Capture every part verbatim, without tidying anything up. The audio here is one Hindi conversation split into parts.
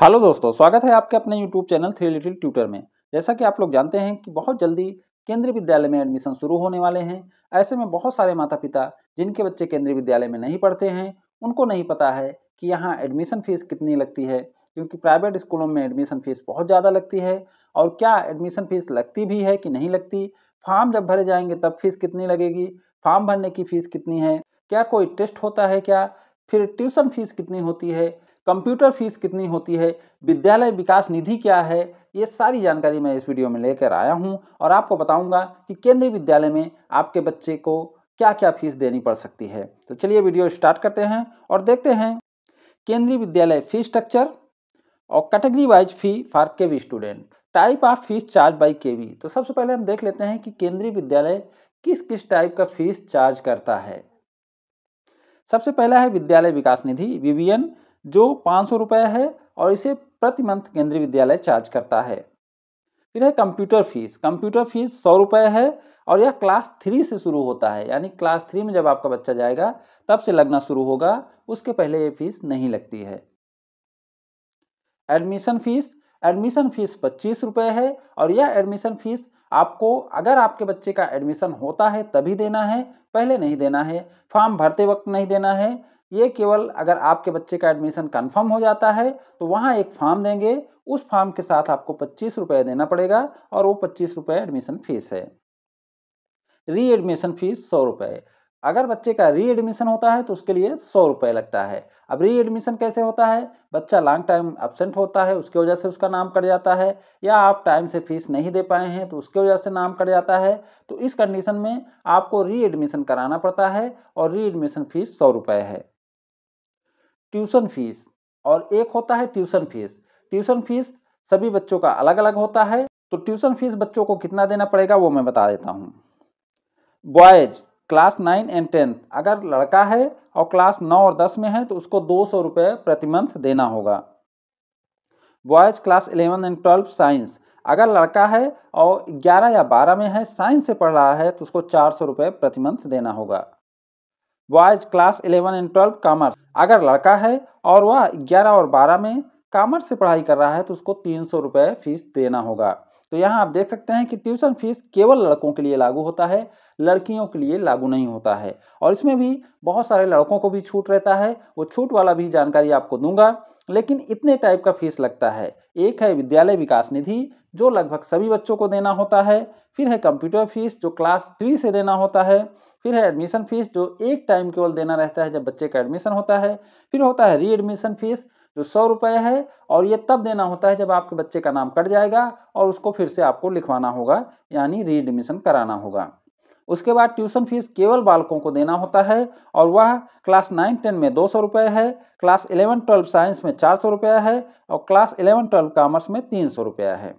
हेलो दोस्तों, स्वागत है आपके अपने YouTube channel three little tutor में। जैसा कि आप लोग जानते हैं कि बहुत जल्दी केंद्रीय विद्यालय में एडमिशन शुरू होने वाले हैं। ऐसे में बहुत सारे माता पिता जिनके बच्चे केंद्रीय विद्यालय में नहीं पढ़ते हैं, उनको नहीं पता है कि यहाँ एडमिशन फीस कितनी लगती है, क्योंकि प्राइवेट स्कूलों में एडमिशन फीस बहुत ज़्यादा लगती है। और क्या एडमिशन फीस लगती भी है कि नहीं लगती, फॉर्म जब भरे जाएंगे तब फीस कितनी लगेगी, फॉर्म भरने की फ़ीस कितनी है, क्या कोई टेस्ट होता है क्या, फिर ट्यूशन फीस कितनी होती है, कंप्यूटर फीस कितनी होती है, विद्यालय विकास निधि क्या है, ये सारी जानकारी मैं इस वीडियो में लेकर आया हूँ। और आपको बताऊँगा कि केंद्रीय विद्यालय में आपके बच्चे को क्या क्या फीस देनी पड़ सकती है। तो चलिए वीडियो स्टार्ट करते हैं और देखते हैं केंद्रीय विद्यालय फीस स्ट्रक्चर और category wise fee for KV student, type of fees charge by KV. तो सबसे पहले हम देख लेते हैं कि केंद्रीय विद्यालय किस किस टाइप का फीस चार्ज करता है। सबसे पहला है Vidyalaya Vikas Nidhi V V N, जो पाँच सौ रुपये है और इसे प्रति मंथ केंद्रीय विद्यालय चार्ज करता है। फिर है कंप्यूटर फीस। कंप्यूटर फीस सौ रुपये है और यह क्लास थ्री से शुरू होता है, यानी क्लास थ्री में जब आपका बच्चा जाएगा तब से लगना शुरू होगा, उसके पहले ये फीस नहीं लगती है। एडमिशन फीस, एडमिशन फीस पच्चीस रुपये है और यह एडमिशन फीस आपको अगर आपके बच्चे का एडमिशन होता है तभी देना है, पहले नहीं देना है, फॉर्म भरते वक्त नहीं देना है। ये केवल अगर आपके बच्चे का एडमिशन कंफर्म हो जाता है तो वहाँ एक फॉर्म देंगे, उस फॉर्म के साथ आपको पच्चीस रुपये देना पड़ेगा और वो पच्चीस रुपये एडमिशन फीस है। री एडमिशन फीस सौ रुपये, अगर बच्चे का री एडमिशन होता है तो उसके लिए सौ रुपये लगता है। अब री एडमिशन कैसे होता है, बच्चा लॉन्ग टाइम एब्सेंट होता है उसकी वजह से उसका नाम कट जाता है, या आप टाइम से फीस नहीं दे पाए हैं तो उसकी वजह से नाम कट जाता है। तो इस कंडीशन में आपको री एडमिशन कराना पड़ता है और री एडमिशन फीस सौ रुपये है। ट्यूशन फीस, और एक होता है ट्यूशन फीस। ट्यूशन फीस सभी बच्चों का अलग अलग होता है, तो ट्यूशन फीस बच्चों को कितना देना पड़ेगा वो मैं बता देता हूँ। Boys class nine and tenth, अगर लड़का है और क्लास नौ और दस में है तो उसको दो सौ रुपये प्रति मंथ देना होगा। Boys class eleven and twelve science, अगर लड़का है और ग्यारह या बारह में है साइंस से पढ़ रहा है तो उसको चार सौ रुपये प्रति मंथ देना होगा। Boys class eleven and twelve commerce, अगर लड़का है और वह ग्यारह और बारह में कॉमर्स से पढ़ाई कर रहा है तो उसको तीन सौ रुपये फीस देना होगा। तो यहाँ आप देख सकते हैं कि ट्यूशन फीस केवल लड़कों के लिए लागू होता है, लड़कियों के लिए लागू नहीं होता है। और इसमें भी बहुत सारे लड़कों को भी छूट रहता है, वो छूट वाला भी जानकारी आपको दूंगा। लेकिन इतने टाइप का फीस लगता है। एक है विद्यालय विकास निधि, जो लगभग सभी बच्चों को देना होता है। फिर है कंप्यूटर फीस, जो क्लास थ्री से देना होता है। फिर है एडमिशन फीस, जो एक टाइम केवल देना रहता है जब बच्चे का एडमिशन होता है। फिर होता है री एडमिशन फीस, जो सौ रुपये है और ये तब देना होता है जब आपके बच्चे का नाम कट जाएगा और उसको फिर से आपको लिखवाना होगा, यानी री एडमिशन कराना होगा। उसके बाद ट्यूशन फीस केवल बालकों को देना होता है और वह क्लास नाइन टेन में दो सौ रुपये है, क्लास इलेवन ट्वेल्व साइंस में चार सौ रुपया है और क्लास इलेवन ट्वेल्व कॉमर्स में तीन सौ रुपया है।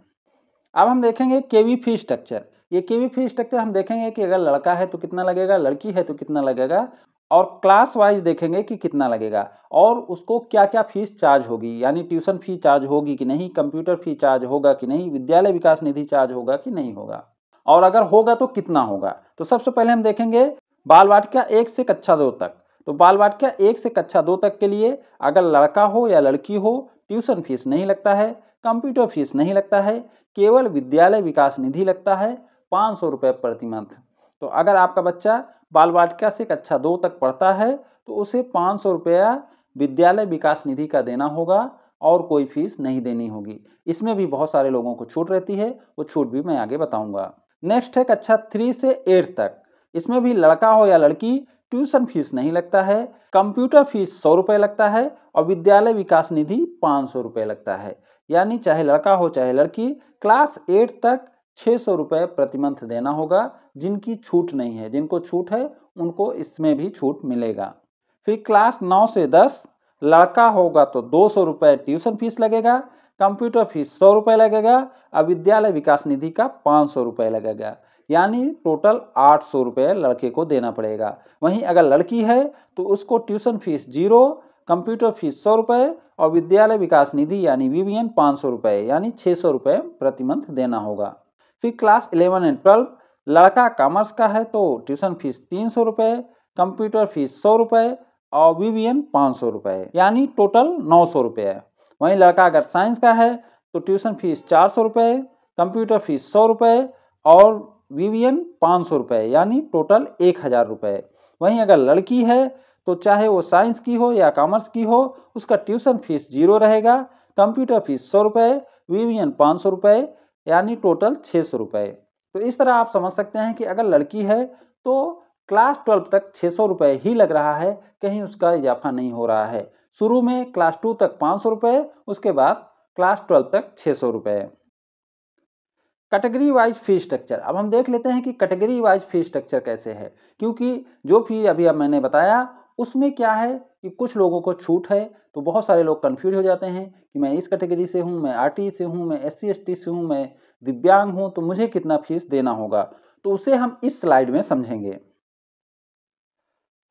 अब हम देखेंगे केवी फी स्ट्रक्चर। ये केवी फी स्ट्रक्चर हम देखेंगे कि अगर लड़का है तो कितना लगेगा, लड़की है तो कितना लगेगा, और क्लास वाइज देखेंगे कि कितना लगेगा और उसको क्या क्या फीस चार्ज होगी, यानी ट्यूशन फी चार्ज होगी कि नहीं, कंप्यूटर फी चार्ज होगा कि नहीं, विद्यालय विकास निधि चार्ज होगा कि नहीं होगा, और अगर होगा तो कितना होगा। तो सबसे पहले हम देखेंगे बालवाटिका एक से कक्षा दो तक। तो बालवाटिका एक से कक्षा दो तक के लिए अगर लड़का हो या लड़की हो, ट्यूशन फीस नहीं लगता है, कंप्यूटर फीस नहीं लगता है, केवल विद्यालय विकास निधि लगता है पाँच सौ रुपये प्रति मंथ। तो अगर आपका बच्चा बालवाटिका से कक्षा दो तक पढ़ता है तो उसे पाँच सौ रुपया विद्यालय विकास निधि का देना होगा और कोई फीस नहीं देनी होगी। इसमें भी बहुत सारे लोगों को छूट रहती है, वो छूट भी मैं आगे बताऊंगा। नेक्स्ट है कक्षा थ्री से एट तक। इसमें भी लड़का हो या लड़की, ट्यूशन फीस नहीं लगता है, कंप्यूटर फीस सौ रुपये लगता है और विद्यालय विकास निधि पाँच सौ रुपये लगता है। यानी चाहे लड़का हो चाहे लड़की, क्लास एट तक छः सौ रुपये प्रति मंथ देना होगा। जिनकी छूट नहीं है, जिनको छूट है उनको इसमें भी छूट मिलेगा। फिर क्लास नौ से दस, लड़का होगा तो दो सौ रुपये ट्यूशन फीस लगेगा, कंप्यूटर फीस सौ रुपये लगेगा और विद्यालय विकास निधि का पाँच सौ रुपये लगेगा, यानी टोटल आठ सौ रुपये लड़के को देना पड़ेगा। वहीं अगर लड़की है तो उसको tuition fees zero, computer fees सौ रुपये और विद्यालय विकास निधि यानी वी वी एन पाँच सौ रुपये, यानी छः सौ रुपये प्रति मंथ देना होगा। फिर क्लास इलेवन एंड ट्वेल्व, लड़का कॉमर्स का है तो ट्यूशन फीस तीन सौ रुपये, कंप्यूटर फीस सौ रुपये और वी वी एन पाँच सौ रुपये, यानी टोटल नौ सौ रुपये। वहीं लड़का अगर साइंस का है तो ट्यूशन फीस चार सौ रुपये, कंप्यूटर फीस सौ रुपये और वी वी एन पाँच सौ रुपये, यानी टोटल एक हज़ार रुपये। वहीं अगर लड़की है तो चाहे वो साइंस की हो या कॉमर्स की हो, उसका ट्यूशन फीस जीरो रहेगा, कंप्यूटर फीस सौ रुपये, वी वी एन पाँच सौ रुपये, यानी टोटल छः सौ रुपये। तो इस तरह आप समझ सकते हैं कि अगर लड़की है तो क्लास ट्वेल्व तक छः सौ रुपये ही लग रहा है, कहीं उसका इजाफा नहीं हो रहा है। शुरू में क्लास टू तक पाँच सौ रुपये, उसके बाद क्लास ट्वेल्व तक छः सौ रुपये। कैटेगरी वाइज फी स्ट्रक्चर, अब हम देख लेते हैं कि कैटेगरी वाइज फी स्ट्रक्चर कैसे है, क्योंकि जो फी अभी अब मैंने बताया उसमें क्या है कि कुछ लोगों को छूट है, तो बहुत सारे लोग कन्फ्यूज हो जाते हैं कि मैं इस कैटेगरी से हूँ, मैं आरटीई से हूँ, मैं एससी एसटी से हूँ, मैं दिव्यांग हूँ, तो मुझे कितना फीस देना होगा। तो उसे हम इस स्लाइड में समझेंगे।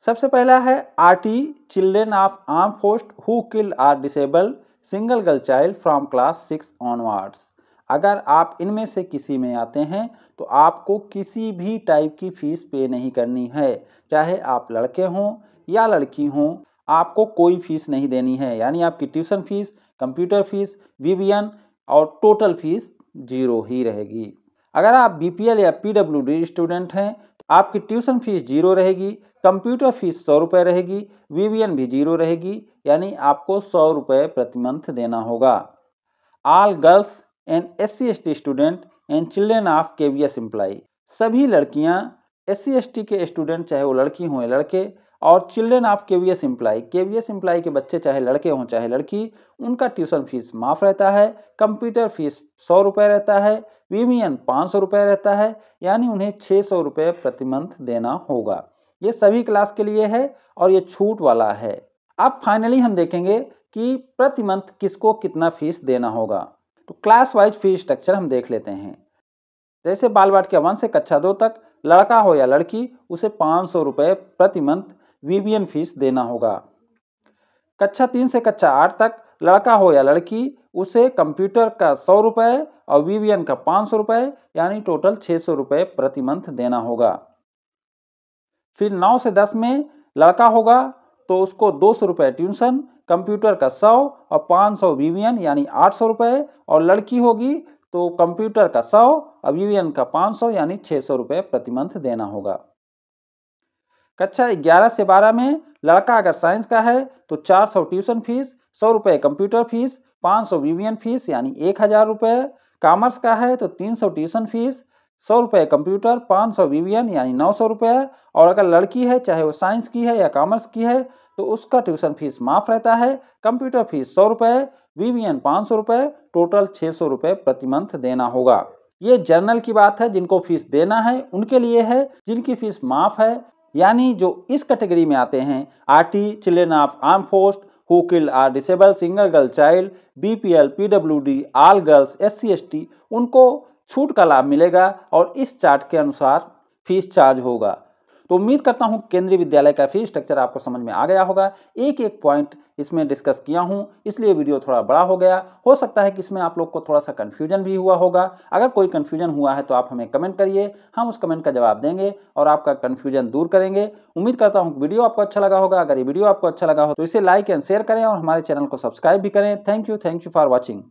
सबसे पहला है RTE, children of arm force who killed or disabled single girl child from class six onwards. अगर आप इनमें से किसी में आते हैं तो आपको किसी भी टाइप की फीस पे नहीं करनी है, चाहे आप लड़के हों या लड़की हों, आपको कोई फीस नहीं देनी है, यानी आपकी tuition fees, computer fees, VVN और टोटल फीस जीरो ही रहेगी। अगर आप बीपीएल या पीडब्ल्यूडी स्टूडेंट हैं तो आपकी ट्यूशन फीस जीरो रहेगी, कंप्यूटर फीस सौ रुपये रहेगी, वीवीएन भी जीरो रहेगी, यानी आपको सौ रुपये प्रति मंथ देना होगा। All girls and SC ST student and children of KVS employ, सभी लड़कियाँ एससी एसटी के स्टूडेंट, चाहे वो लड़की हों या लड़के, और children of KVS employ, KVS employ के बच्चे चाहे लड़के हों चाहे लड़की, उनका ट्यूशन फीस माफ़ रहता है, कंप्यूटर फीस सौ रुपये रहता है, वीवीएन पाँच सौ रुपये रहता है, यानी उन्हें छः सौ रुपये प्रति मंथ देना होगा। ये सभी क्लास के लिए है और ये छूट वाला है। अब फाइनली हम देखेंगे कि प्रति मंथ किसको कितना फीस देना होगा। तो क्लास वाइज फी स्ट्रक्चर हम देख लेते हैं। जैसे बालवाटिका वन से कक्षा दो तक लड़का हो या लड़की, उसे पाँच सौ रुपये प्रति मंथ वीवीएन फीस देना होगा। कक्षा तीन से कक्षा आठ तक लड़का हो या लड़की, उसे कंप्यूटर का सौ रुपये और वीवीएन का पाँच सौ रुपये, यानी टोटल छः सौ रुपये प्रति मंथ देना होगा। फिर नौ से दस में लड़का होगा तो उसको दो सौ रुपये ट्यूशन, कंप्यूटर का सौ और पाँच सौ वीवीएन, यानी आठ सौ रुपये, और लड़की होगी तो कंप्यूटर का सौ और वीवीएन का पाँच सौ, यानी छः सौ रुपये प्रति मंथ देना होगा। कक्षा ग्यारह से बारह में लड़का अगर साइंस का है तो चार सौ ट्यूशन फीस, सौ रुपये कंप्यूटर फीस, पाँच सौ वीवीएन फीस, यानी एक हज़ार रुपये। कॉमर्स का है तो तीन सौ ट्यूशन फीस, सौ रुपये कंप्यूटर, पाँच सौ वीवीएन, यानी नौ सौ रुपये। और अगर लड़की है, चाहे वो साइंस की है या कॉमर्स की है, तो उसका ट्यूशन फीस माफ़ रहता है, कंप्यूटर फीस सौ रुपये, वीवीएन पाँच सौ रुपये, टोटल छः सौ रुपये प्रति मंथ देना होगा। ये जर्नल की बात है, जिनको फीस देना है उनके लिए है, जिनकी फीस माफ़ है यानी जो इस कैटेगरी में आते हैं, RT, children of arm force who killed or disable single girl child, BPL, PWD, all girls, SC ST, उनको छूट का लाभ मिलेगा और इस चार्ट के अनुसार फीस चार्ज होगा। तो उम्मीद करता हूँ केंद्रीय विद्यालय का फीस स्ट्रक्चर आपको समझ में आ गया होगा। एक एक पॉइंट इसमें डिस्कस किया हूँ, इसलिए वीडियो थोड़ा बड़ा हो गया। हो सकता है कि इसमें आप लोग को थोड़ा सा कन्फ्यूजन भी हुआ होगा। अगर कोई कन्फ्यूजन हुआ है तो आप हमें कमेंट करिए, हम उस कमेंट का जवाब देंगे और आपका कन्फ्यूजन दूर करेंगे। उम्मीद करता हूँ वीडियो आपको अच्छा लगा होगा। अगर ये वीडियो आपको अच्छा लगा हो तो इसे लाइक एंड शेयर करें और हमारे चैनल को सब्सक्राइब भी करें। Thank you, thank you for watching.